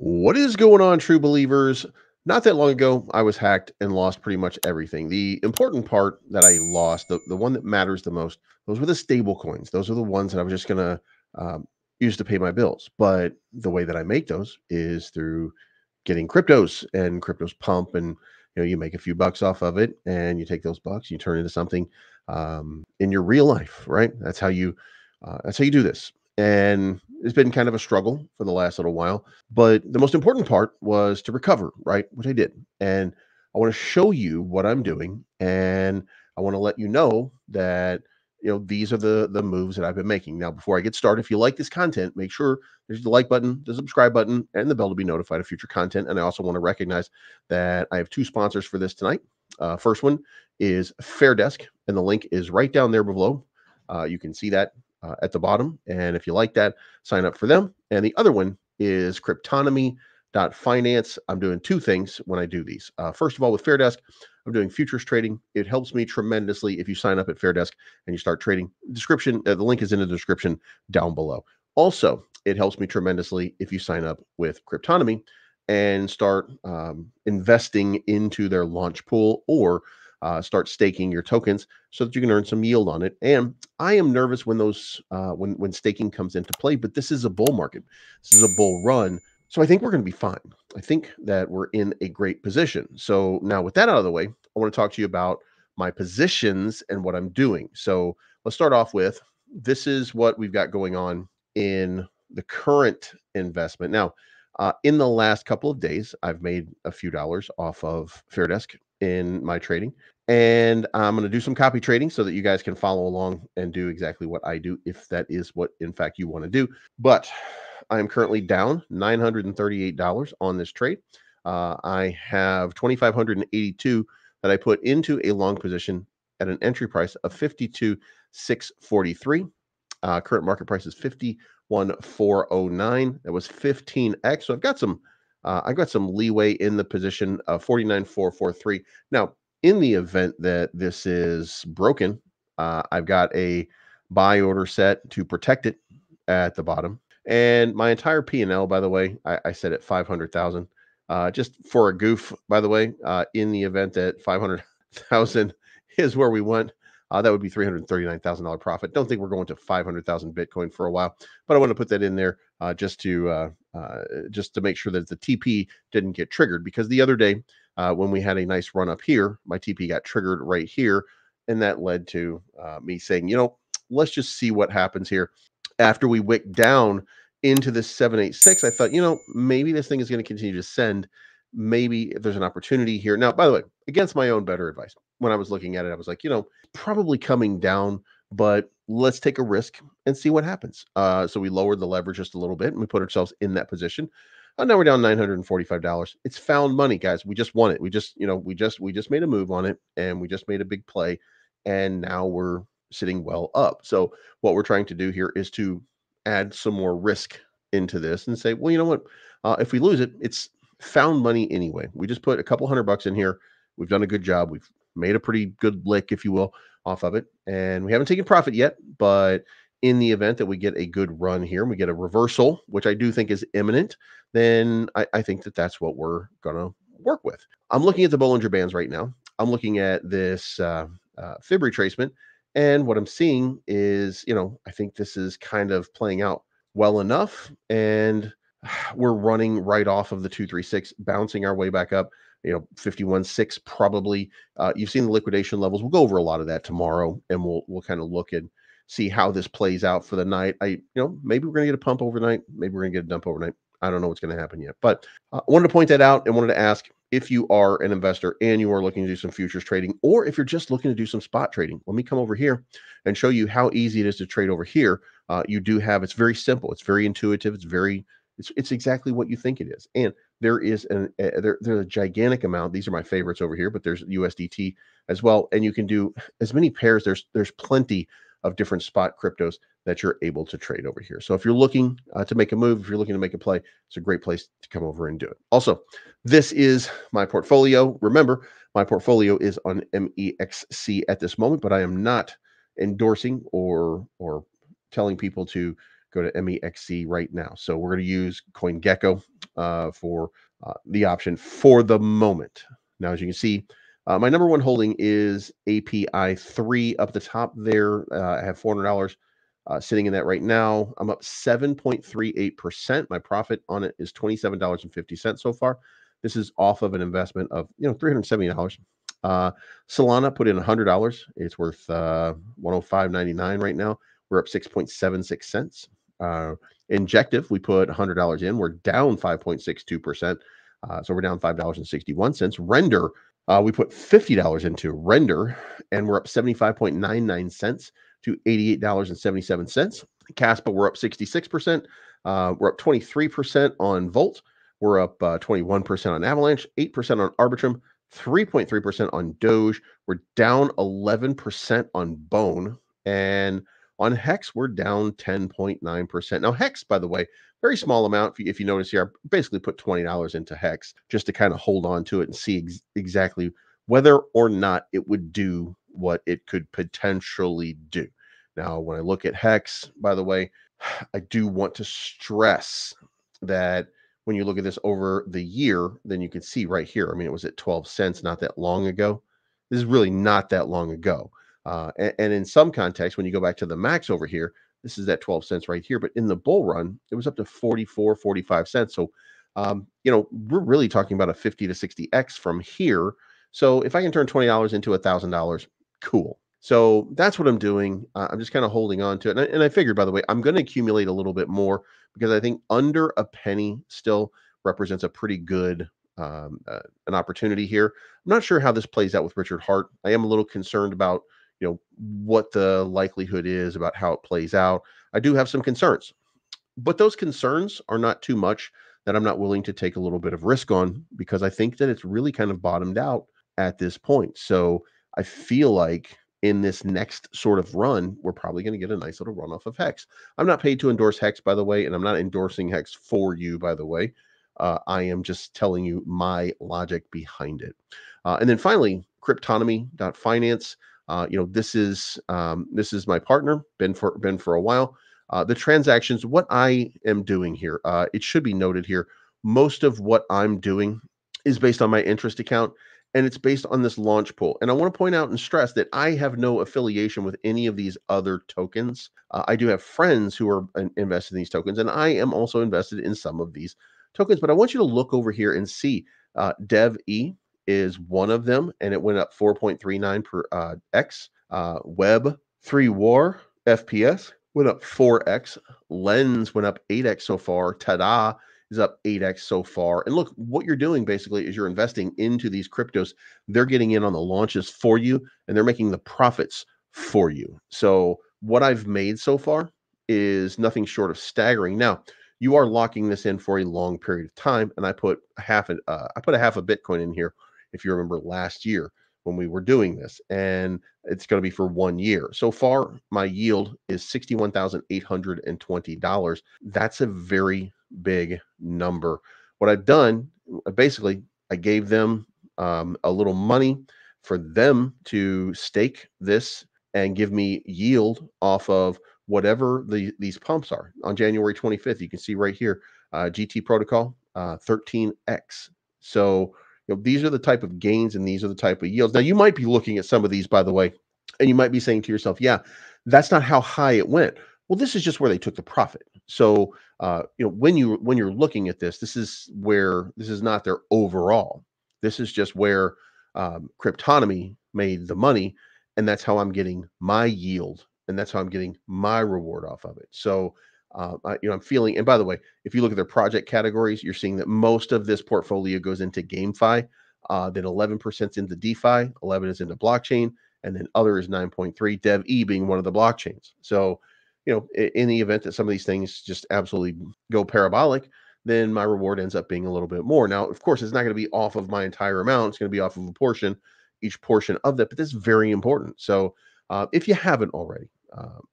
What is going on, true believers? Not that long ago, I was hacked and lost pretty much everything. The important part that I lost, the one that matters the most, those were the stable coins. Those are the ones that I was just going to use to pay my bills. But the way that I make those is through getting cryptos, and cryptos pump, and you know, you make a few bucks off of it, and you take those bucks, you turn into something in your real life, right? That's how you do this. And it's been kind of a struggle for the last little while, but the most important part was to recover, right? Which I did. And I want to show you what I'm doing. And I want to let you know that, you know, these are the moves that I've been making. Now, before I get started, if you like this content, make sure there's the like button, the subscribe button, and the bell to be notified of future content. And I also want to recognize that I have two sponsors for this tonight. First one is Fairdesk, and the link is right down there below. You can see that at the bottom, and if you like that, sign up for them. And the other one is cryptonomy.finance. I'm doing two things when I do these. First of all, with Fairdesk, I'm doing futures trading. It helps me tremendously if you sign up at Fairdesk and you start trading. Description, the link is in the description down below. Also, it helps me tremendously if you sign up with Cryptonomy and start investing into their launch pool, or start staking your tokens so that you can earn some yield on it. And I am nervous when those when staking comes into play, but this is a bull market. This is a bull run. So I think we're going to be fine. I think that we're in a great position. So now with that out of the way, I want to talk to you about my positions and what I'm doing. So let's start off with, this is what we've got going on in the current investment. Now, in the last couple of days, I've made a few dollars off of Fairdesk in my trading, and I'm going to do some copy trading so that you guys can follow along and do exactly what I do, if that is what in fact you want to do. But I'm currently down $938 on this trade. I have 2,582 that I put into a long position at an entry price of 52,643. Current market price is 51,409. That was 15x. So I've got some leeway in the position of 49,443. Now, in the event that this is broken, I've got a buy order set to protect it at the bottom. And my entire P&L, by the way, I set at 500,000. Just for a goof, by the way, in the event that 500,000 is where we went, that would be $339,000 profit. Don't think we're going to 500,000 Bitcoin for a while, but I want to put that in there just to make sure that the TP didn't get triggered, because the other day when we had a nice run up here, my TP got triggered right here, and that led to me saying, you know, let's just see what happens here. After we wick down into this 786, I thought, you know, maybe this thing is going to continue to send. Maybe there's an opportunity here. Now, by the way, against my own better advice, when I was looking at it, I was like, you know, probably coming down, but let's take a risk and see what happens. So we lowered the leverage just a little bit, and we put ourselves in that position. Now we're down $945. It's found money, guys. We just won it. We just, you know, we just made a move on it, and we just made a big play, and now we're sitting well up. So what we're trying to do here is to add some more risk into this and say, well, you know what? If we lose it, it's found money anyway. We just put a couple $100 in here. We've done a good job. We've made a pretty good lick, if you will, off of it. And we haven't taken profit yet, but in the event that we get a good run here and we get a reversal, which I do think is imminent, then I think that that's what we're going to work with. I'm looking at the Bollinger Bands right now. I'm looking at this Fib retracement, and what I'm seeing is, you know, I think this is kind of playing out well enough, and we're running right off of the 236, bouncing our way back up, you know, 51.6 probably. You've seen the liquidation levels. We'll go over a lot of that tomorrow, and we'll kind of look and see how this plays out for the night. You know, maybe we're going to get a pump overnight. Maybe we're going to get a dump overnight. I don't know what's going to happen yet, but I wanted to point that out, and wanted to ask, if you are an investor and you are looking to do some futures trading, or if you're just looking to do some spot trading, let me come over here and show you how easy it is to trade over here. You do have, it's very simple. It's very intuitive. It's very, it's exactly what you think it is. And there is there's a gigantic amount. These are my favorites over here, but there's USDT as well. And you can do as many pairs. There's plenty of different spot cryptos that you're able to trade over here. So if you're looking to make a move, if you're looking to make a play, it's a great place to come over and do it. Also, this is my portfolio. Remember, my portfolio is on MEXC at this moment, but I am not endorsing or telling people to go to MEXC right now. So we're going to use CoinGecko for the option for the moment. Now, as you can see, my number one holding is API3 up the top there. I have $400 sitting in that right now. I'm up 7.38%. My profit on it is $27.50 so far. This is off of an investment of, you know, $370. Solana put in $100. It's worth $105.99 right now. We're up 6.76 cents. Injective, we put $100 in. We're down 5.62%. So we're down $5.61. Render, we put $50 into Render, and we're up 75.99 cents to $88.77. Casper, we're up 66%. We're up 23% on Volt. We're up 21% on Avalanche, 8% on Arbitrum, 3.3% on Doge. We're down 11% on Bone. And on HEX, we're down 10.9%. Now, HEX, by the way, very small amount. If you notice here, I basically put $20 into HEX just to kind of hold on to it and see exactly whether or not it would do what it could potentially do. Now, when I look at HEX, by the way, I do want to stress that when you look at this over the year, then you can see right here, I mean, it was at 12 cents not that long ago. This is really not that long ago. And in some context, when you go back to the max over here, this is at 12 cents right here. But in the bull run, it was up to 44, 45 cents. So, you know, we're really talking about a 50 to 60x from here. So if I can turn $20 into $1,000, cool. So that's what I'm doing. I'm just kind of holding on to it. And I figured, by the way, I'm going to accumulate a little bit more because I think under a penny still represents a pretty good an opportunity here. I'm not sure how this plays out with Richard Hart. I am a little concerned about, you know, what the likelihood is about how it plays out. I do have some concerns, but those concerns are not too much that I'm not willing to take a little bit of risk on because I think that it's really kind of bottomed out at this point. So I feel like in this next sort of run, we're probably going to get a nice little run off of HEX. I'm not paid to endorse HEX, by the way, and I'm not endorsing HEX for you, by the way. I am just telling you my logic behind it. And then finally, cryptonomy.finance. You know, this is my partner, been for a while. The transactions, what I am doing here, it should be noted here, most of what I'm doing is based on my interest account. And it's based on this launch pool. And I want to point out and stress that I have no affiliation with any of these other tokens. I do have friends who are invested in these tokens, and I am also invested in some of these tokens. But I want you to look over here and see Dev E is one of them, and it went up 4.39 per X. Web3 War FPS went up 4X. Lens went up 8X so far. Tada is up 8X so far. And look, what you're doing basically is you're investing into these cryptos. They're getting in on the launches for you, and they're making the profits for you. So what I've made so far is nothing short of staggering. Now, you are locking this in for a long period of time, and I put a half a Bitcoin in here, if you remember last year when we were doing this, and it's going to be for 1 year. So far, my yield is $61,820. That's a very big number. What I've done, basically, I gave them a little money for them to stake this and give me yield off of whatever these pumps are. On January 25th, you can see right here, GT Protocol, 13X. So you know, these are the type of gains and these are the type of yields. Now, you might be looking at some of these, by the way, and you might be saying to yourself, yeah, that's not how high it went. Well, this is just where they took the profit. So, you know, when you're looking at this, this is not their overall. This is just where Cryptonomy made the money, and that's how I'm getting my yield, and that's how I'm getting my reward off of it. So, you know, I'm feeling. And by the way, if you look at their project categories, you're seeing that most of this portfolio goes into GameFi. Then 11% into DeFi, 11 is into blockchain, and then other is 9.3. Dev E being one of the blockchains. So, you know, in the event that some of these things just absolutely go parabolic, then my reward ends up being a little bit more. Now, of course, it's not going to be off of my entire amount. It's going to be off of a portion, each portion of that, but this is very important. So if you haven't already,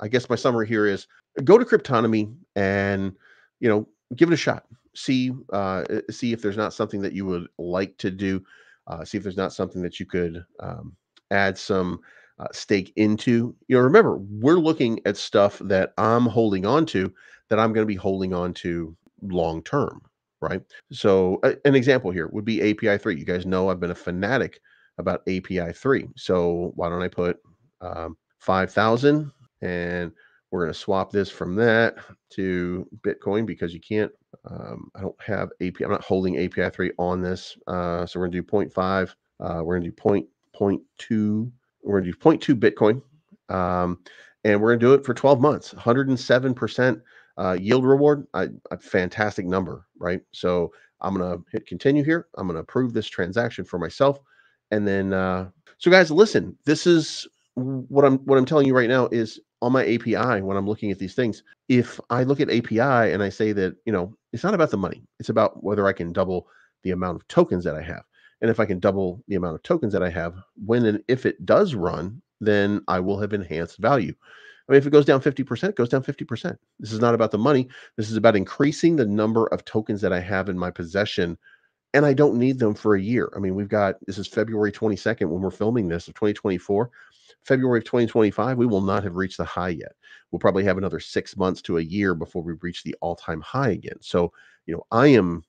I guess my summary here is go to Cryptonomy and, you know, give it a shot. See if there's not something that you would like to do. See if there's not something that you could add some stake into. You know, remember, we're looking at stuff that I'm holding on to, that I'm going to be holding on to long term, right? So an example here would be API3. You guys know I've been a fanatic about API3. So why don't I put 5,000, and we're going to swap this from that to Bitcoin, because you can't, I don't have API, I'm not holding API3 on this. So we're going to do 0.5, we're going to do 0.2, we're going to do 0.2 Bitcoin, and we're going to do it for 12 months, 107% yield reward, a fantastic number, right? So I'm going to hit continue here. I'm going to approve this transaction for myself. And then, so guys, listen, this is what I'm telling you right now is on my API. When I'm looking at these things, if I look at API and I say that, you know, it's not about the money, it's about whether I can double the amount of tokens that I have. And if I can double the amount of tokens that I have, when and if it does run, then I will have enhanced value. I mean, if it goes down 50%, it goes down 50%. This is not about the money. This is about increasing the number of tokens that I have in my possession, and I don't need them for a year. I mean, we've got, this is February 22nd when we're filming this of 2024. February of 2025, we will not have reached the high yet. We'll probably have another 6 months to a year before we reach the all-time high again. So, you know, I am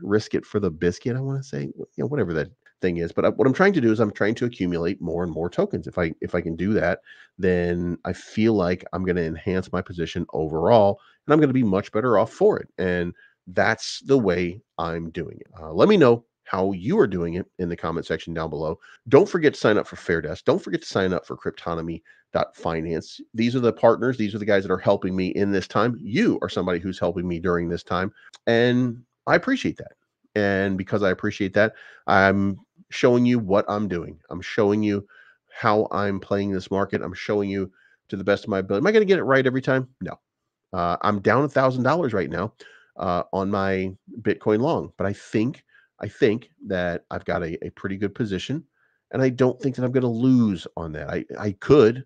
risk it for the biscuit, I want to say, you know, whatever that thing is. But what I'm trying to do is I'm trying to accumulate more and more tokens. If I can do that, then I feel like I'm going to enhance my position overall, and I'm going to be much better off for it. And that's the way I'm doing it. Let me know how you are doing it in the comment section down below. Don't forget to sign up for Fairdesk. Don't forget to sign up for cryptonomy.finance. These are the partners. These are the guys that are helping me in this time. You are somebody who's helping me during this time, and I appreciate that. And because I appreciate that, I'm showing you what I'm doing. I'm showing you how I'm playing this market. I'm showing you to the best of my ability. Am I going to get it right every time? No. I'm down $1,000 right now on my Bitcoin long, but I think that I've got a pretty good position, and I don't think that I'm going to lose on that. I could.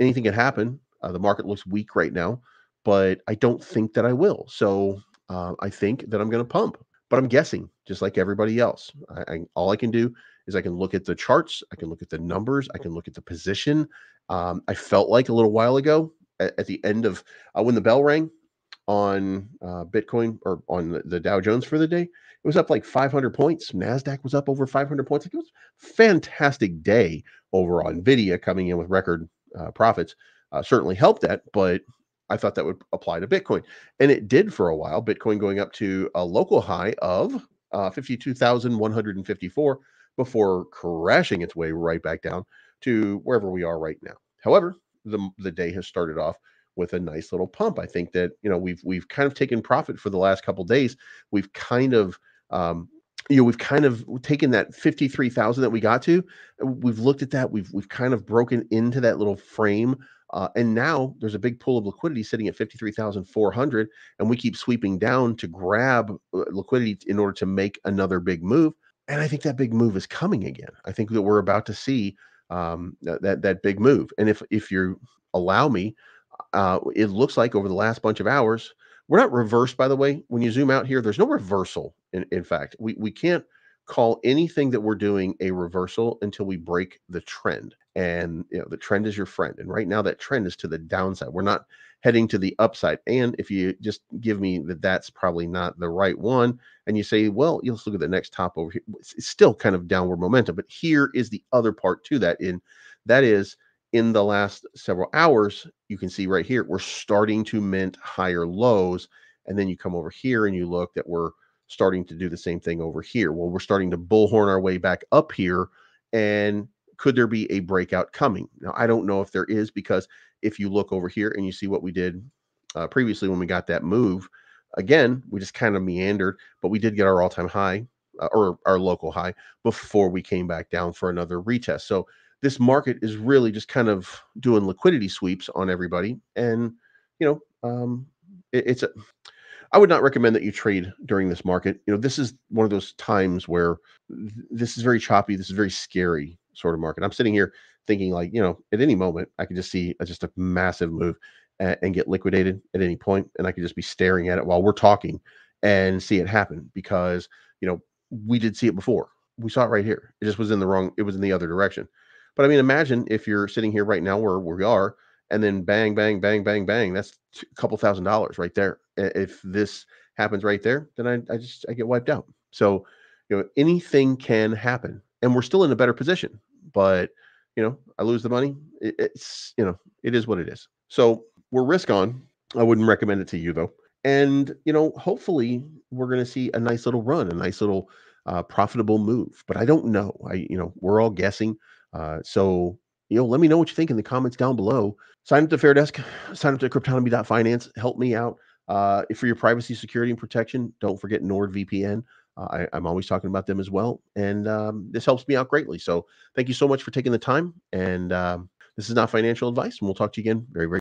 Anything could happen. The market looks weak right now, but I don't think that I will. So I think that I'm going to pump, but I'm guessing just like everybody else. All I can do is I can look at the charts. I can look at the numbers. I can look at the position. I felt like a little while ago at the end of when the bell rang on Bitcoin, or on the Dow Jones for the day, it was up like 500 points. NASDAQ was up over 500 points. It was a fantastic day overall. Nvidia coming in with record profits certainly helped that, but I thought that would apply to Bitcoin. And it did for a while. Bitcoin going up to a local high of 52,154 before crashing its way right back down to wherever we are right now. However, the day has started off with a nice little pump. I think that, you know, we've kind of taken profit for the last couple of days. We've kind of we've taken that 53,000 that we got to. We've looked at that. We've kind of broken into that little frame. And now there's a big pool of liquidity sitting at 53,400, and we keep sweeping down to grab liquidity in order to make another big move. And I think that big move is coming again. I think that we're about to see that big move. And if you allow me, it looks like over the last bunch of hours, we're not reversed, by the way. When you zoom out here, there's no reversal. In fact, we can't call anything that we're doing a reversal until we break the trend. And, you know, the trend is your friend. And right now that trend is to the downside. We're not heading to the upside. And if you just give me that, that's probably not the right one, and you say, well, you'll look at the next top over here. It's still kind of downward momentum, but here is the other part to that. In that is, in the last several hours, you can see right here, we're starting to mint higher lows. And then you come over here and you look that we're starting to do the same thing over here. Well, we're starting to bullhorn our way back up here. And could there be a breakout coming? Now, I don't know if there is, because if you look over here and you see what we did previously when we got that move, again, we just kind of meandered, but we did get our all-time high or our local high before we came back down for another retest. So this market is really just kind of doing liquidity sweeps on everybody. And, you know, I would not recommend that you trade during this market. You know, this is one of those times where this is very choppy. This is very scary sort of market. I'm sitting here thinking, like, you know, at any moment, I could just see just a massive move and get liquidated at any point. And I could just be staring at it while we're talking and see it happen, because, you know, we did see it before. We saw it right here. It just was in the wrong, it was in the other direction. But I mean, imagine if you're sitting here right now where we are, and then bang, bang, bang, bang, bang, that's a couple $1,000 right there. If this happens right there, then I get wiped out. So, you know, anything can happen, and we're still in a better position, but, you know, I lose the money. It's, you know, it is what it is. So we're risk on. I wouldn't recommend it to you though. And, you know, hopefully we're going to see a nice little run, a nice little profitable move, but I don't know. You know, we're all guessing. So, you know, let me know what you think in the comments down below. Sign up to Fairdesk, sign up to cryptonomy.finance, help me out. For your privacy, security, and protection, don't forget NordVPN. I'm always talking about them as well. And this helps me out greatly. So thank you so much for taking the time. And this is not financial advice, and we'll talk to you again very, very soon.